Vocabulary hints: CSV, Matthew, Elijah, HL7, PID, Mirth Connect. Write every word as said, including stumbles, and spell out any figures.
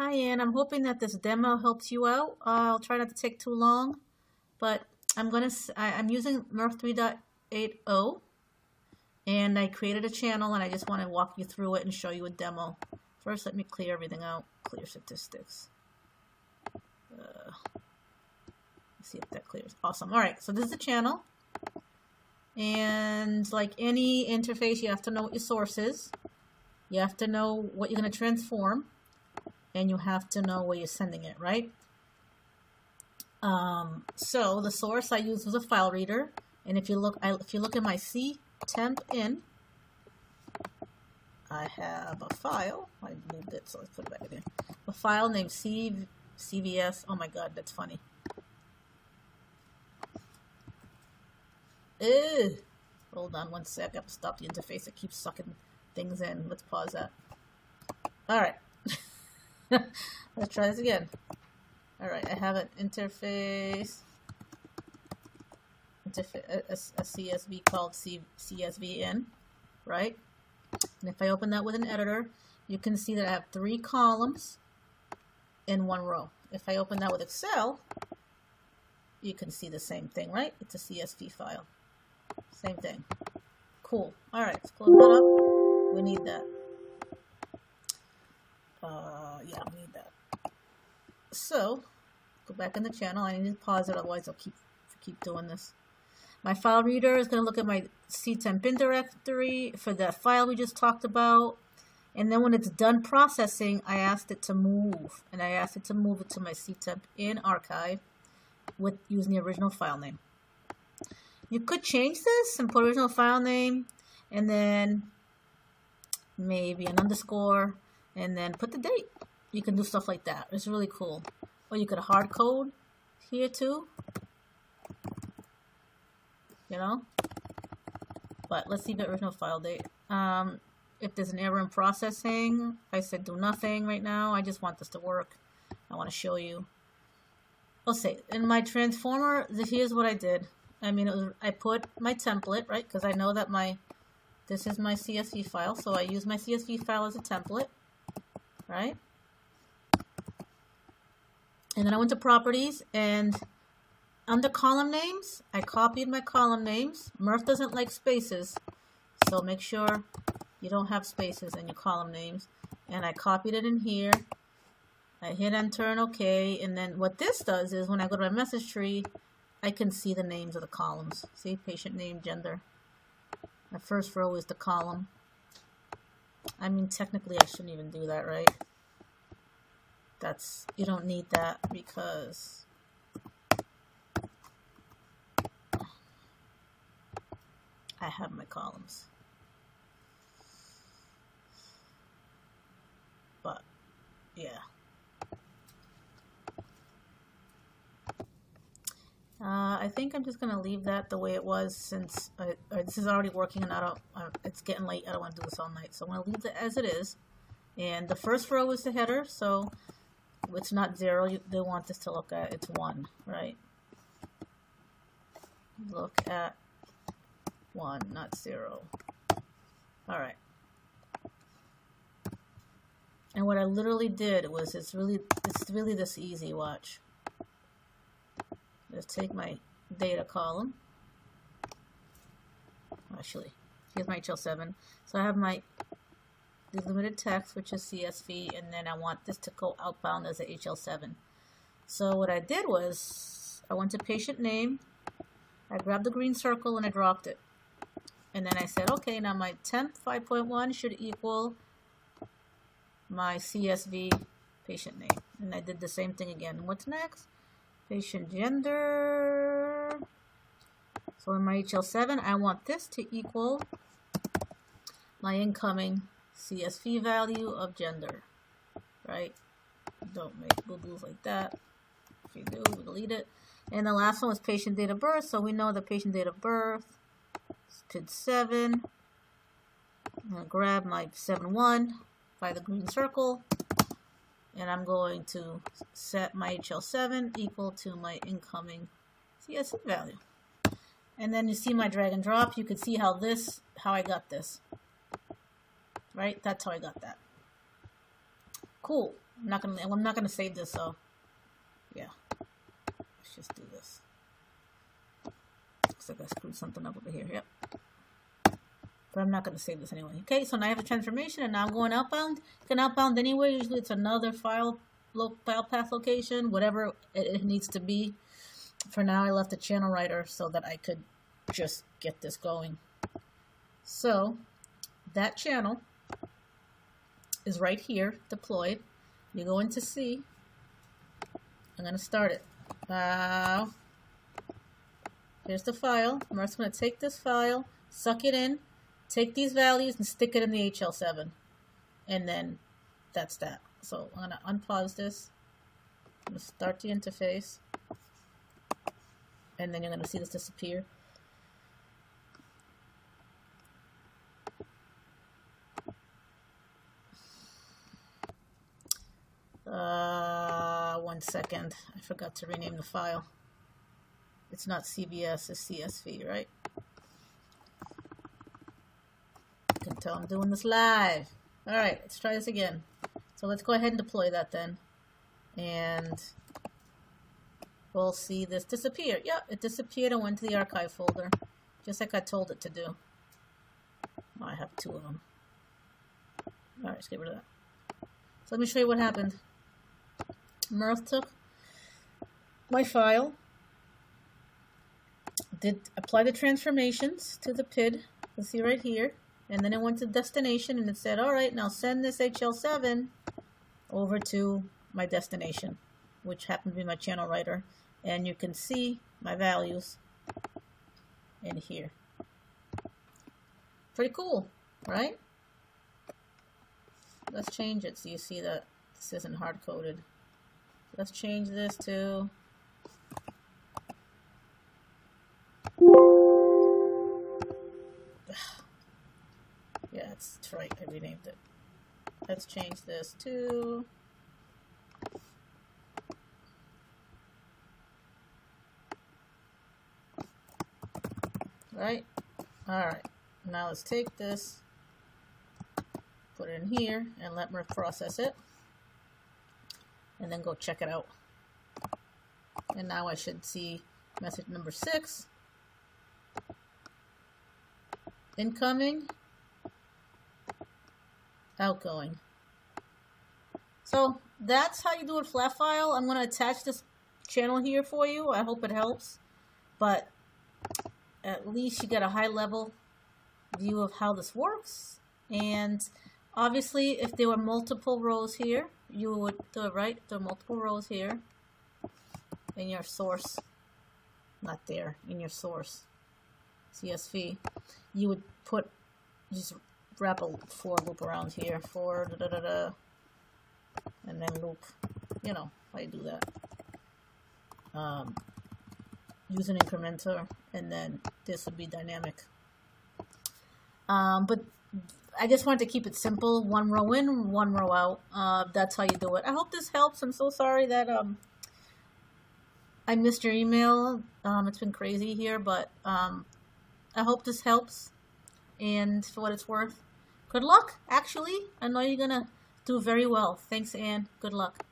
Hi Ann, I'm hoping that this demo helps you out. Uh, I'll try not to take too long, but I'm gonna I, I'm using Mirth three point eight oh, and I created a channel, and I just want to walk you through it and show you a demo. First, let me clear everything out. Clear statistics. Uh, let's see if that clears. Awesome. All right. So this is the channel, and like any interface, you have to know what your source is. You have to know what you're going to transform, and you have to know where you're sending it, right? Um, so the source I used was a file reader, and if you look, I, if you look at my C temp in, I have a file. I moved it, so let's put it back in here. A file named C V S. Oh my God, that's funny. Ew. Hold on one sec. I have to stop the interface. It keeps sucking things in. Let's pause that. All right. Let's try this again. All right, I have an interface, a, a, a C S V called C S V N, right? And if I open that with an editor, you can see that I have three columns in one row. If I open that with Excel, you can see the same thing, right? It's a C S V file. Same thing. Cool. All right, let's close that up. We need that. Uh, yeah, we need that. So, go back in the channel. I need to pause it, otherwise I'll keep keep doing this. My file reader is going to look at my ctemp in directory for that file we just talked about. And then when it's done processing, I asked it to move. And I asked it to move it to my ctemp in archive with using the original file name. You could change this and put original file name and then maybe an underscore and then put the date. You can do stuff like that. It's really cool. Or you could hard code here too. You know? But let's see the original file date. Um, if there's an error in processing, I said do nothing right now. I just want this to work. I want to show you. I'll say, in my transformer, here's what I did. I mean, it was, I put my template, right? Because I know that my, this is my C S V file. So I use my C S V file as a template, right? And then I went to properties, and under column names, I copied my column names. Mirth doesn't like spaces, so make sure you don't have spaces in your column names. And I copied it in here. I hit enter and okay. And then what this does is when I go to my message tree, I can see the names of the columns. See, patient name, gender. My first row is the column. I mean, technically I shouldn't even do that, right? That's, you don't need that because I have my columns. But, yeah. Uh, I think I'm just going to leave that the way it was since I, or this is already working and I don't, uh, it's getting late. I don't want to do this all night. So I'm going to leave it as it is. And the first row is the header, so it's not zero. You, they want this to look at. It's one, right? Look at one, not zero. All right. And what I literally did was it's really it's really this easy. Watch. Just take my data column. Actually, here's my H L seven. So I have my delimited text, which is C S V, and then I want this to go outbound as a H L seven. So what I did was I went to patient name. I grabbed the green circle and I dropped it. And then I said, okay, now my temp five point one should equal my C S V patient name. And I did the same thing again. What's next? Patient gender. So in my H L seven, I want this to equal my incoming C S V value of gender, right? Don't make boo-boos like that. If you do, we delete it. And the last one was patient date of birth. So we know the patient date of birth is P I D seven. I'm going to grab my seven one by the green circle. And I'm going to set my H L seven equal to my incoming C S V value. And then you see my drag and drop. You can see how this, how I got this. Right? That's how I got that. Cool. I'm not gonna I'm not gonna save this, so yeah. Let's just do this. Looks like I screwed something up over here. Yep. But I'm not gonna save this anyway. Okay, so now I have a transformation and now I'm going outbound. You can outbound anywhere, usually it's another file file path location, whatever it needs to be. For now I left a channel writer so that I could just get this going. So that channel is right here, deployed. You go into C. I'm going to start it. Uh, here's the file. I'm just going to take this file, suck it in, take these values, and stick it in the H L seven. And then that's that. So I'm going to unpause this. I'm going to start the interface. And then you're going to see this disappear. Uh, one second. I forgot to rename the file. It's not C S V, it's C S V, right? You can tell I'm doing this live. All right, let's try this again. So let's go ahead and deploy that then. And we'll see this disappear. Yep, it disappeared and went to the archive folder, just like I told it to do. I have two of them. All right, let's get rid of that. So let me show you what happened. Mirth took my file, did apply the transformations to the P I D, you can see right here, and then it went to destination and it said, all right, now send this H L seven over to my destination, which happened to be my channel writer, and you can see my values in here. Pretty cool, right? Let's change it so you see that this isn't hard-coded. Let's change this to yeah, that's right, I renamed it. Let's change this to right. Alright. Now let's take this, put it in here, and let Mirth process it. And then go check it out. And now I should see message number six. Incoming. Outgoing. So that's how you do a flat file. I'm going to attach this channel here for you. I hope it helps. But at least you get a high level view of how this works. And obviously if there were multiple rows here, you would do it right. There are multiple rows here in your source, not there, in your source C S V. You would put, just wrap a for loop around here, for da da da da, and then loop. You know how you do that. Um, use an incrementer, and then this would be dynamic. Um, but I just wanted to keep it simple. One row in, one row out. Uh, that's how you do it. I hope this helps. I'm so sorry that um, I missed your email. Um, it's been crazy here, but um, I hope this helps. And for what it's worth, good luck, actually. I know you're going to do very well. Thanks, Anne. Good luck.